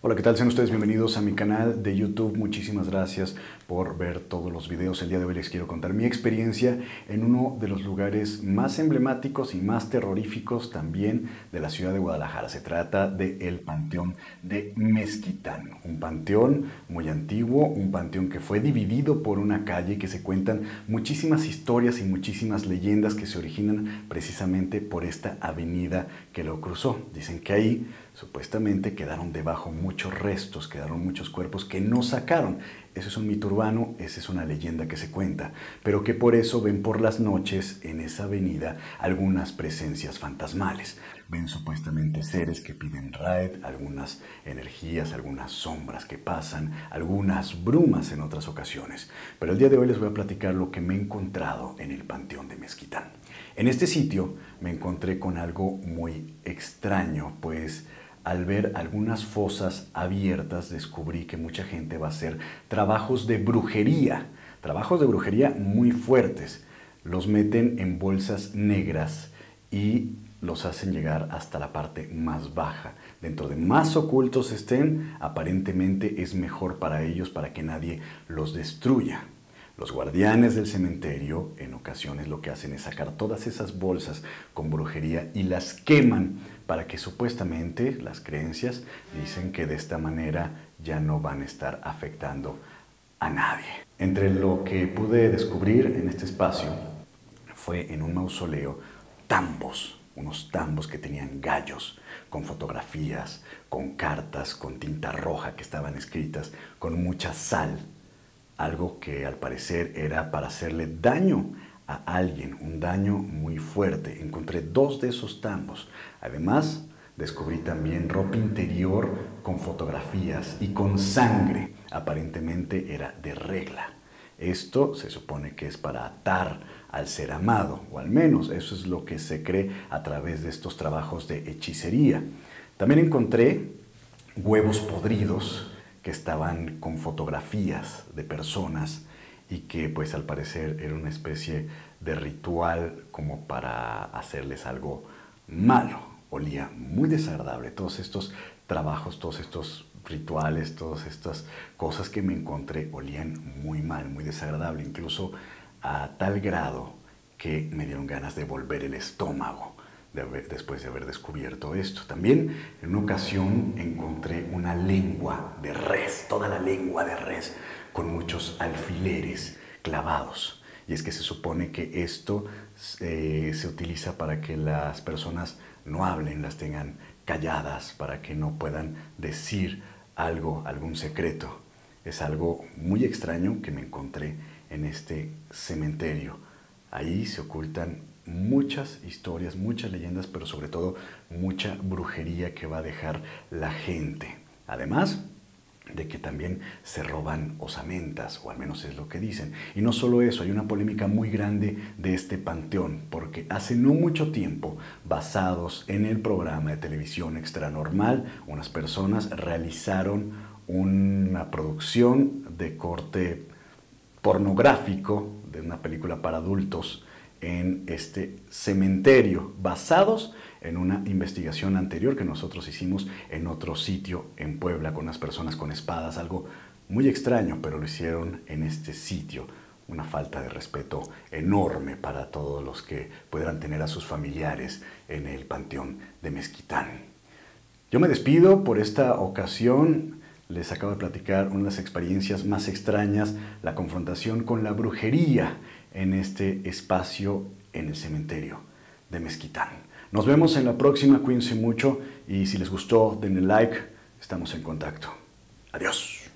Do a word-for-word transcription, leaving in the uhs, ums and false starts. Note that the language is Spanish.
Hola, ¿qué tal? Sean ustedes bienvenidos a mi canal de YouTube. Muchísimas gracias por ver todos los videos. El día de hoy les quiero contar mi experiencia en uno de los lugares más emblemáticos y más terroríficos también de la ciudad de Guadalajara. Se trata del Panteón de Mezquitán, un panteón muy antiguo, un panteón que fue dividido por una calle y que se cuentan muchísimas historias y muchísimas leyendas que se originan precisamente por esta avenida que lo cruzó. Dicen que ahí supuestamente quedaron debajo muchos restos, quedaron muchos cuerpos que no sacaron. Eso es un mito urbano, esa es una leyenda que se cuenta, pero que por eso ven por las noches en esa avenida algunas presencias fantasmales. Ven supuestamente seres que piden raid, algunas energías, algunas sombras que pasan, algunas brumas en otras ocasiones. Pero el día de hoy les voy a platicar lo que me he encontrado en el Panteón de Mezquitán. En este sitio me encontré con algo muy extraño, pues al ver algunas fosas abiertas descubrí que mucha gente va a hacer trabajos de brujería, trabajos de brujería muy fuertes. Los meten en bolsas negras y los hacen llegar hasta la parte más baja. Dentro de más ocultos estén, aparentemente es mejor para ellos, para que nadie los destruya. Los guardianes del cementerio en ocasiones lo que hacen es sacar todas esas bolsas con brujería y las queman para que supuestamente las creencias dicen que de esta manera ya no van a estar afectando a nadie. Entre lo que pude descubrir en este espacio fue en un mausoleo tambos, unos tambos que tenían gallos, con fotografías, con cartas, con tinta roja que estaban escritas, con mucha sal. Algo que al parecer era para hacerle daño a alguien, un daño muy fuerte. Encontré dos de esos tambos. Además, descubrí también ropa interior con fotografías y con sangre. Aparentemente era de regla. Esto se supone que es para atar al ser amado, o al menos eso es lo que se cree a través de estos trabajos de hechicería. También encontré huevos podridos, que estaban con fotografías de personas y que pues al parecer era una especie de ritual como para hacerles algo malo. Olía muy desagradable todos estos trabajos, todos estos rituales, todas estas cosas que me encontré olían muy mal, muy desagradable, incluso a tal grado que me dieron ganas de volver el estómago de haber, después de haber descubierto esto. También en una ocasión encontré una lengua de res, toda la lengua de res, con muchos alfileres clavados. Y es que se supone que esto eh, se utiliza para que las personas no hablen, las tengan calladas, para que no puedan decir algo, algún secreto. Es algo muy extraño que me encontré en este cementerio. Ahí se ocultan muchas historias, muchas leyendas, pero sobre todo mucha brujería que va a dejar la gente. Además de que también se roban osamentas, o al menos es lo que dicen. Y no solo eso, hay una polémica muy grande de este panteón, porque hace no mucho tiempo, basados en el programa de televisión Extranormal, unas personas realizaron una producción de corte pornográfico de una película para adultos en este cementerio, basados en una investigación anterior que nosotros hicimos en otro sitio en Puebla con unas personas con espadas, algo muy extraño, pero lo hicieron en este sitio. Una falta de respeto enorme para todos los que puedan tener a sus familiares en el Panteón de Mezquitán. Yo me despido por esta ocasión. Les acabo de platicar una de las experiencias más extrañas, la confrontación con la brujería en este espacio en el cementerio de Mezquitán. Nos vemos en la próxima, cuídense mucho y si les gustó denle like, estamos en contacto. Adiós.